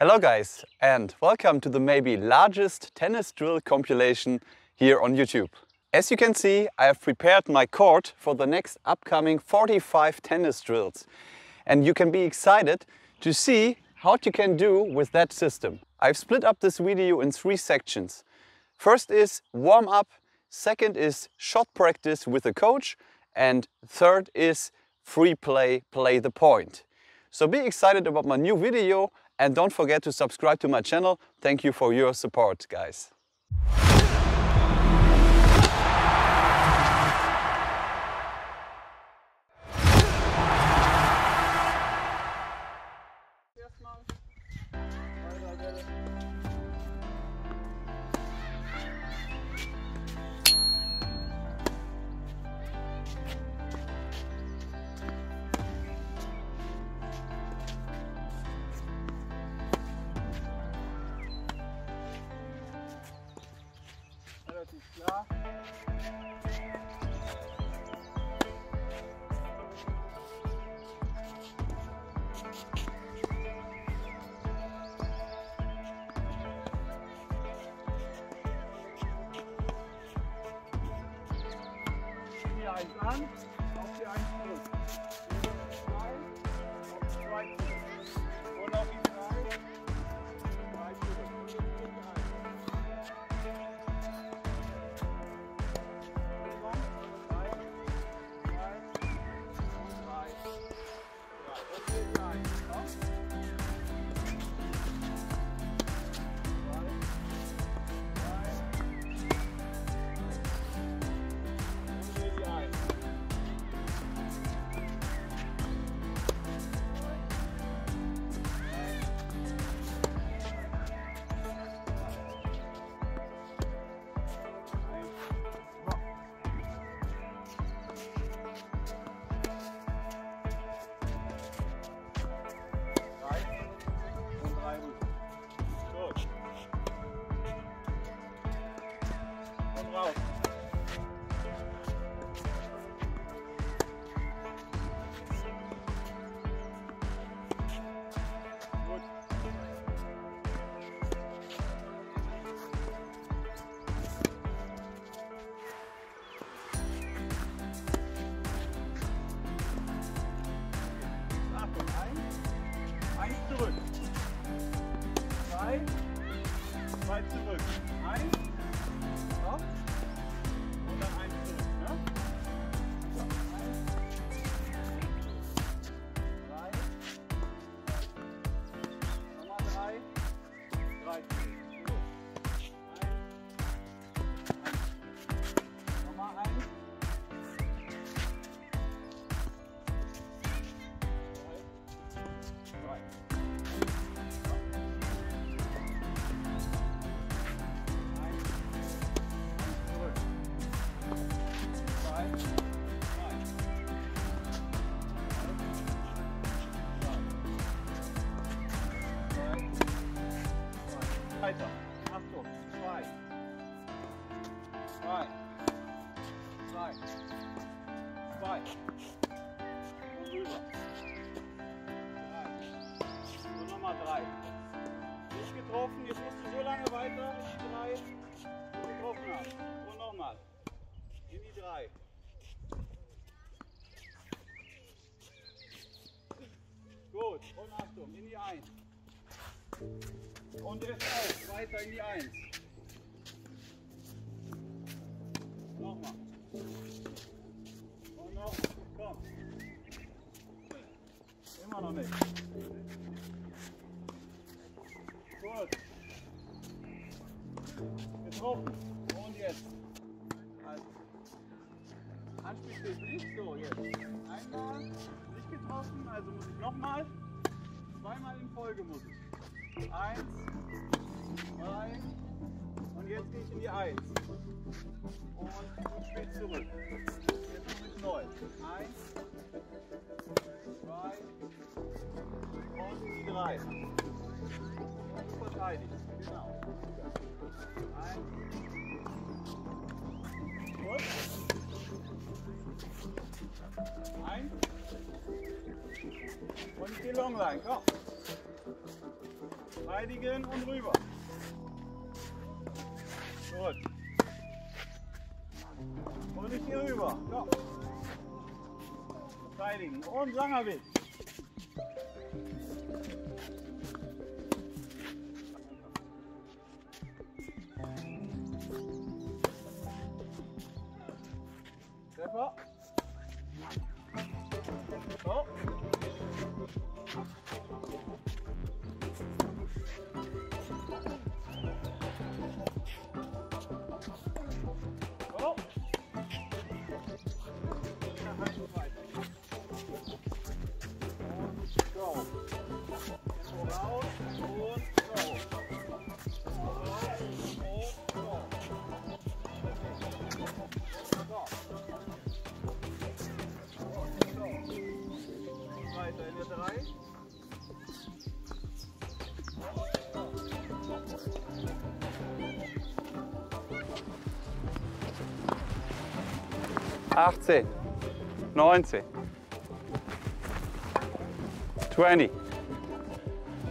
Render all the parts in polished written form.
Hello guys, and welcome to the maybe largest tennis drill compilation here on YouTube. As you can see, I have prepared my court for the next upcoming 45 tennis drills. And you can be excited to see what you can do with that system. I've split up this video in three sections. First is warm up, second is shot practice with a coach, and third is free play, play the point. So be excited about my new video. And don't forget to subscribe to my channel. Thank you for your support, guys. Klar. Hier eins an, auf die eins zurück. Auf die zwei zurück. Und auf die drei zurück. Zwei zurück. Eins. Stopp. Und dann eins zurück. Ne? So, eins. Drei. Nochmal drei. Drei zurück. Eins. Eins. Nochmal eins. Drei. Drei. Weiter. Achtung. Zwei. Zwei. Zwei. Zwei. Und rüber. Drei. Und nochmal drei. Nicht getroffen. Jetzt musst du so lange weiter. Drei. Und getroffen hast. Und nochmal. In die drei. Gut. Und Achtung. In die eins. Und jetzt auch, weiter in die Eins. Nochmal. Und noch, komm. Immer noch nicht. Gut. Getroffen. Und jetzt. Also. Anspiel steht nicht. So, jetzt. Einmal, nicht getroffen, also muss ich nochmal. Zweimal in Folge muss ich. Eins, zwei, und jetzt gehe ich in die Eins. Und spät zurück. Jetzt muss ich neu. Eins, zwei, und in die Drei. Und verteidigt. Genau. Eins. Und. Eins. Und ich gehe Longline. Komm. Verteidigen und rüber. Gut. Und nicht hier rüber. Komm. Verteidigen und langer Weg. Treffer. So. Achtzehn, 19, 20, 21,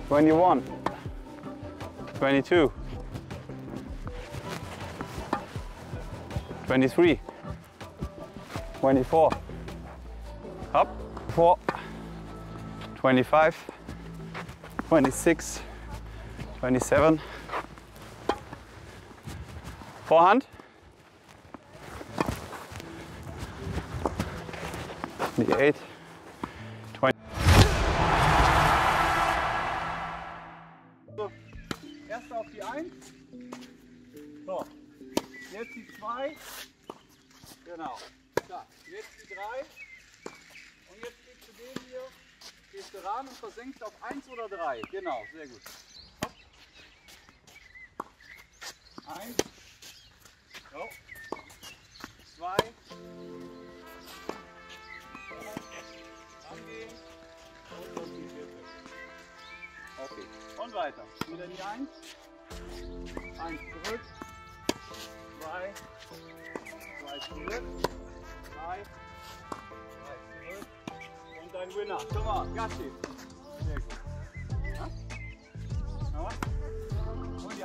22, 23, 24, up, 4, 25, 26, 27, Vorhand. Eight, 20. So, erst auf die 1. So, jetzt die 2. Genau. Da. Jetzt die 3. Und jetzt gehst du den hier, gehst du ran und versenkst auf 1 oder 3. Genau, sehr gut. Hopp. 1. So. 2. Und weiter. Wieder die 1. 1 zurück. 2. 2 zurück. 3. 3 zurück. Und dein Winner. Komm mal, Gassi. Sehr gut. Ja? Ja. Und die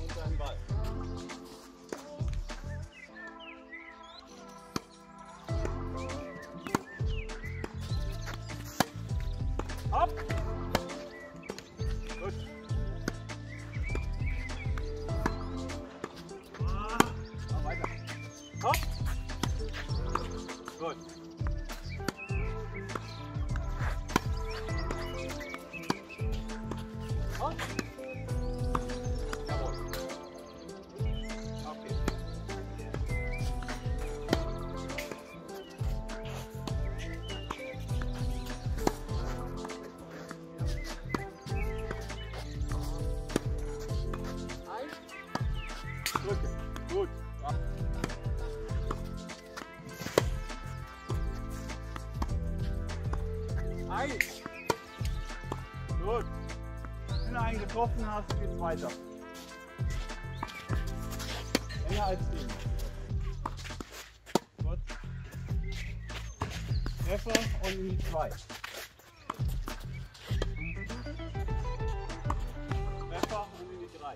Und dein Ball. Up. Gut. Ah, weiter. Hopp. Gut. Hopp. Jawohl. Auf gut. Ja. Eins. Gut. Wenn du einen getroffen hast, geht's weiter. Länger als 10. Gut. Treffer und in die 2. Treffer und in die 3.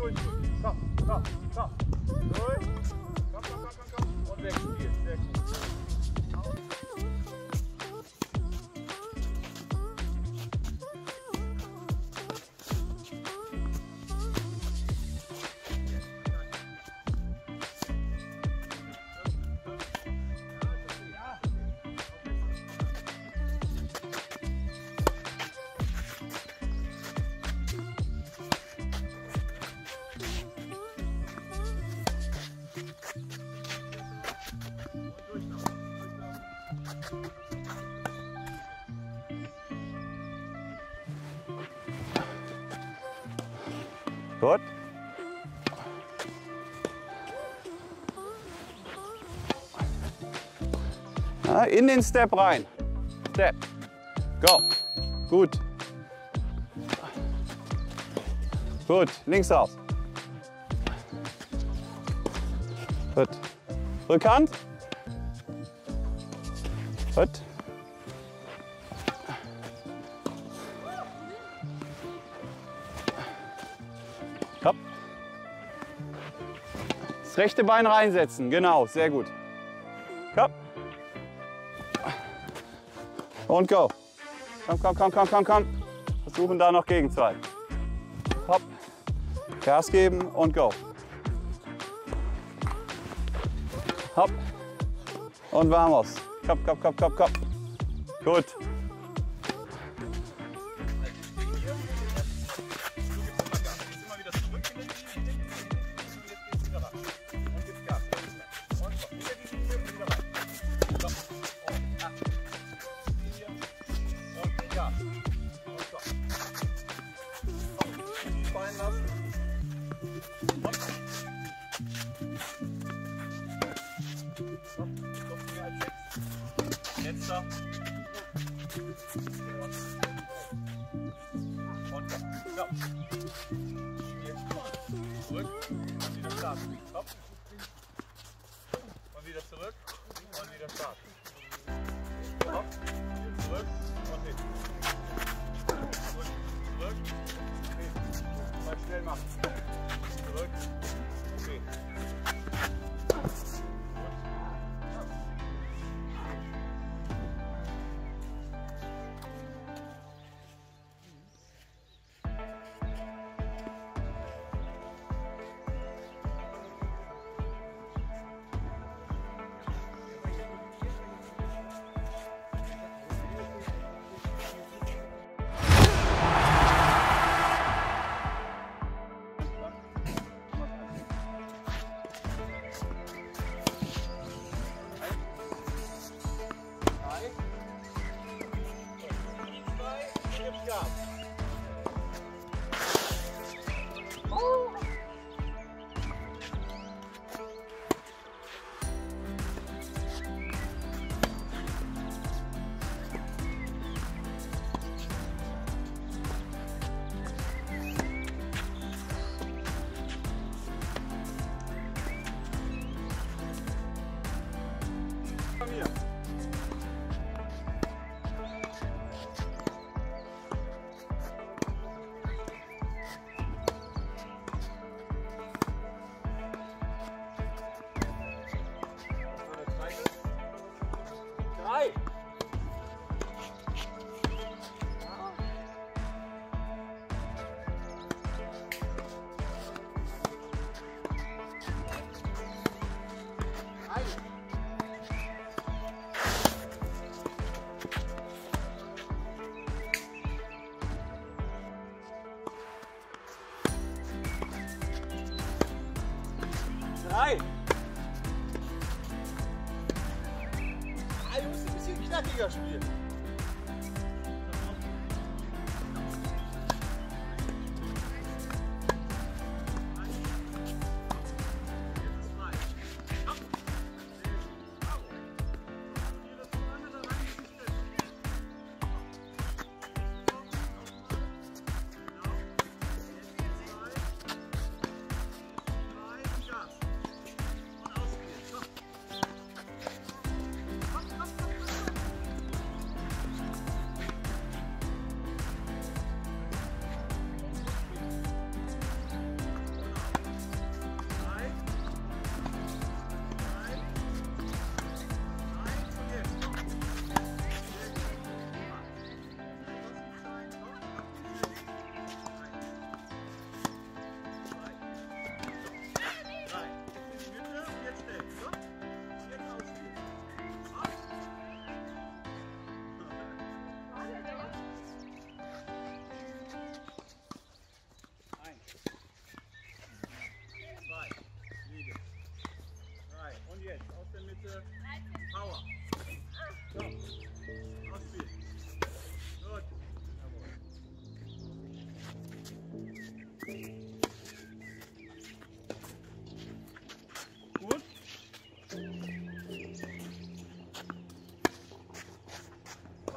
durch. Komm. Durch. Komm. Und wechseln hier. Sehr gut. Gut. Ja, in den Step rein. Step. Go. Gut. Gut. Links raus. Gut. Rückhand. Gut. Hopp. Das rechte Bein reinsetzen, genau, sehr gut. Hopp. Und go. Komm. Versuchen da noch Gegenzeit. Hopp. Gas geben und go. Hopp. Und vamos. Komm. Gut.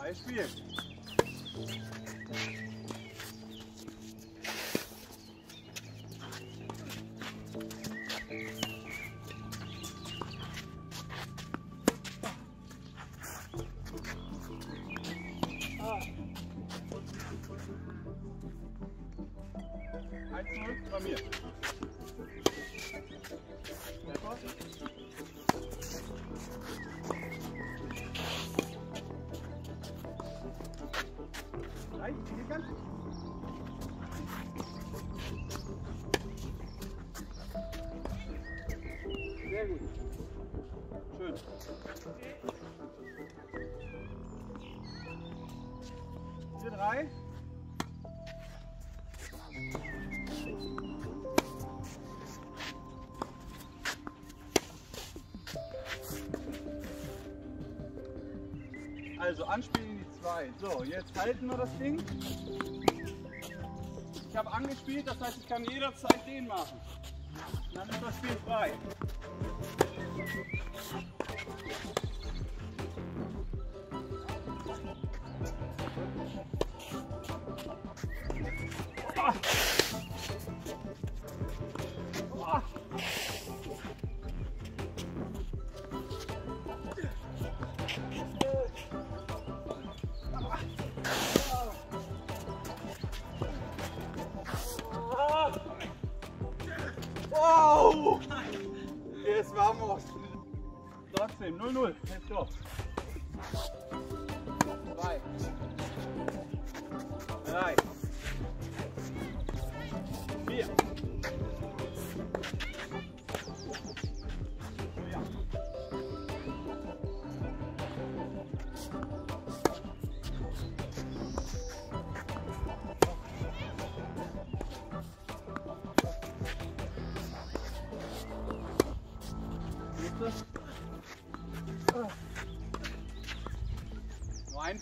Freies Spiel. Sehr gut. Schön. Hier 3. Also anspielen in die 2. So, jetzt halten wir das Ding. Ich habe angespielt, das heißt, ich kann jederzeit den machen. Dann ist das Spiel frei. Ah. Ah. Wow! Jetzt vamos! Trotzdem, 0-0. Let's go! 2, 3, 4. Nur ein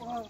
Oh.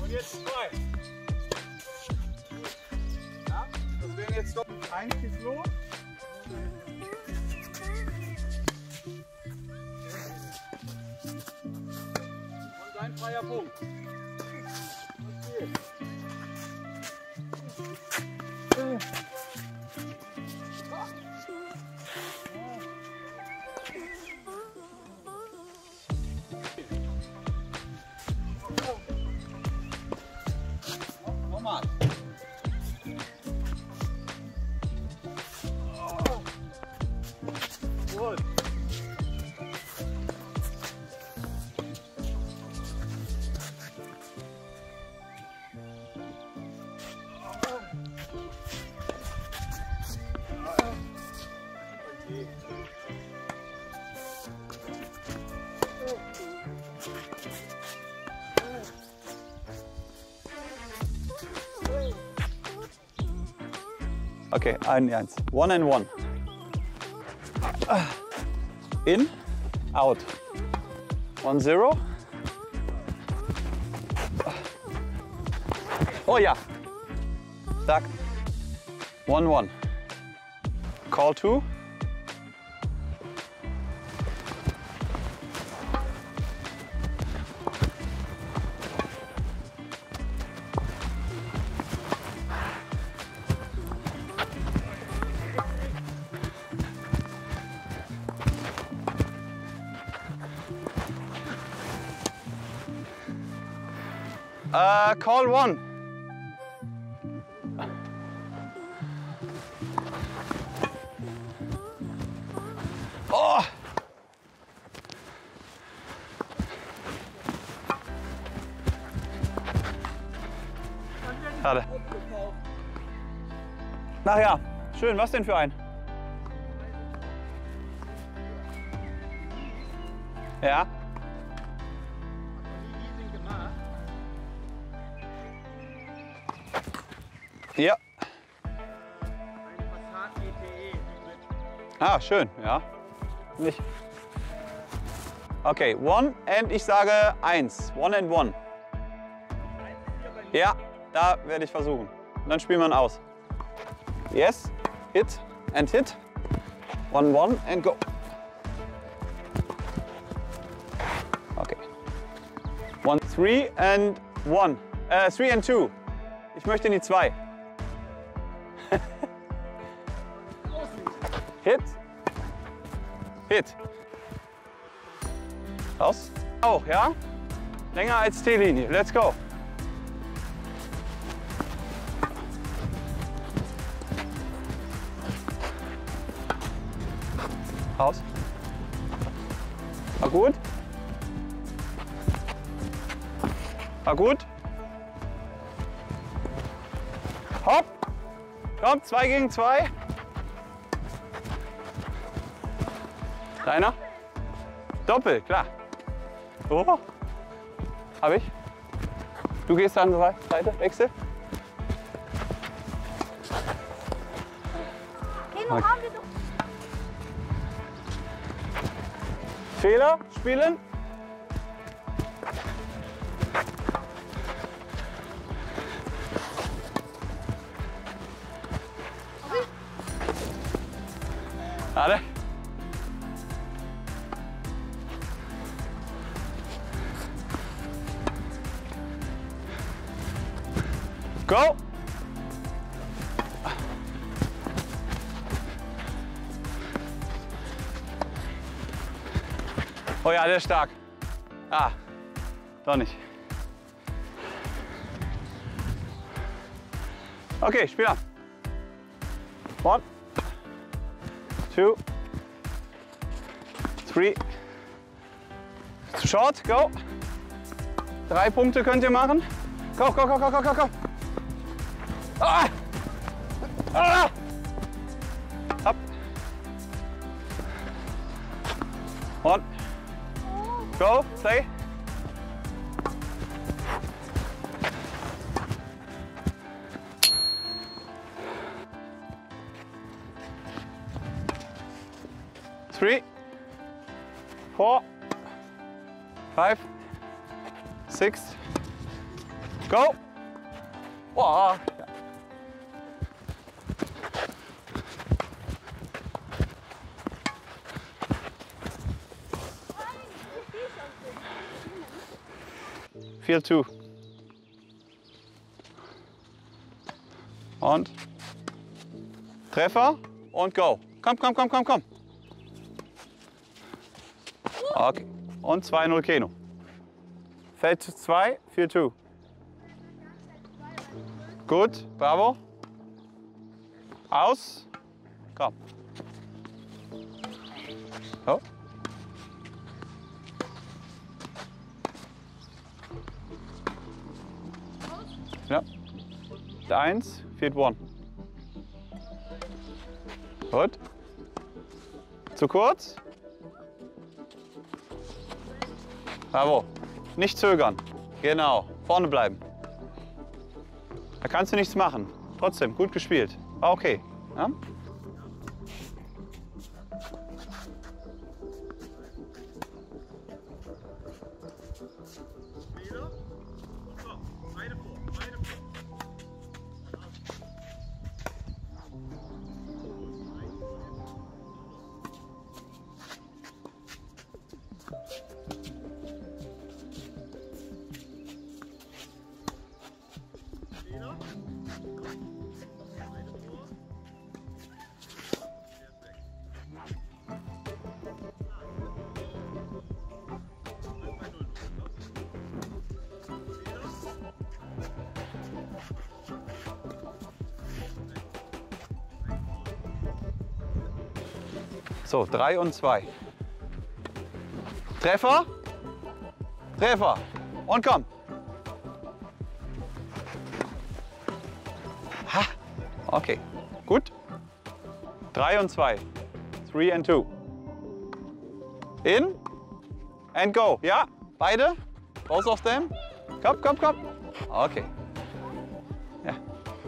Und jetzt zwei. Ja, das wären jetzt doch 1 Kilo. Und ein freier Punkt. Okay, only eins. One and one. In, out. 1-0. Oh yeah. Duck. 1-1. Call 2. Call 1. Oh! Schade. Ach ja, schön, was denn für ein? Ja. Ja. Ah, schön, ja. Nicht. Okay, one and ich sage 1. 1 and 1. Ja, da werde ich versuchen. Und dann spielen wir ihn aus. Yes, hit and hit. 1-1 and go. Okay. 1-3 and 1. 3 and 2. Ich möchte in die 2. Hit. Hit. Raus. Auch, ja? Länger als T-Linie. Let's go. Raus. War gut. War gut. Hopp. Komm, 2 gegen 2. Einer. Doppel, klar. So. Hab ich. Du gehst an die Seite, Wechsel. Okay. Fehler, spielen. Alle. Go! Oh ja, der ist stark. Ah, doch nicht. Okay, spiel an. 1, 2, 3, Short, go. 3 Punkte könnt ihr machen. Go, go, go, go, go, go, go. Ah. Ah. Up. One. Go, play. Three, 4, 5, 6, go. Wow. Feel 2. Und Treffer und go. Komm, komm, komm, komm, komm. Okay. Und 2-0 Keno. Feld 2, 4-2. Gut, bravo. Aus. Komm. So. Ja. 1, 4-1. Gut. Zu kurz. Bravo. Nicht zögern. Genau. Vorne bleiben. Da kannst du nichts machen. Trotzdem, gut gespielt. War okay. Ja? So, 3 und 2. Treffer. Treffer. Und komm. Ha. Okay, gut. 3 und 2. 3 and 2. In. And go. Ja, beide. Both of them. Komm, komm, komm. Okay. Ja.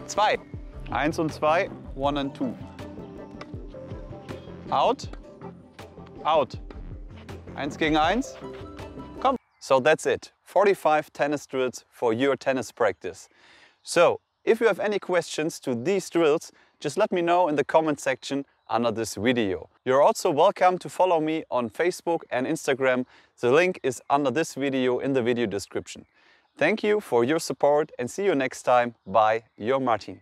2. 1 und 2. 1 and 2. Out, out. 1 gegen 1, come. So that's it, 45 tennis drills for your tennis practice. So, if you have any questions to these drills, just let me know in the comment section under this video. You're also welcome to follow me on Facebook and Instagram. The link is under this video in the video description. Thank you for your support and see you next time. Bye, your Martin.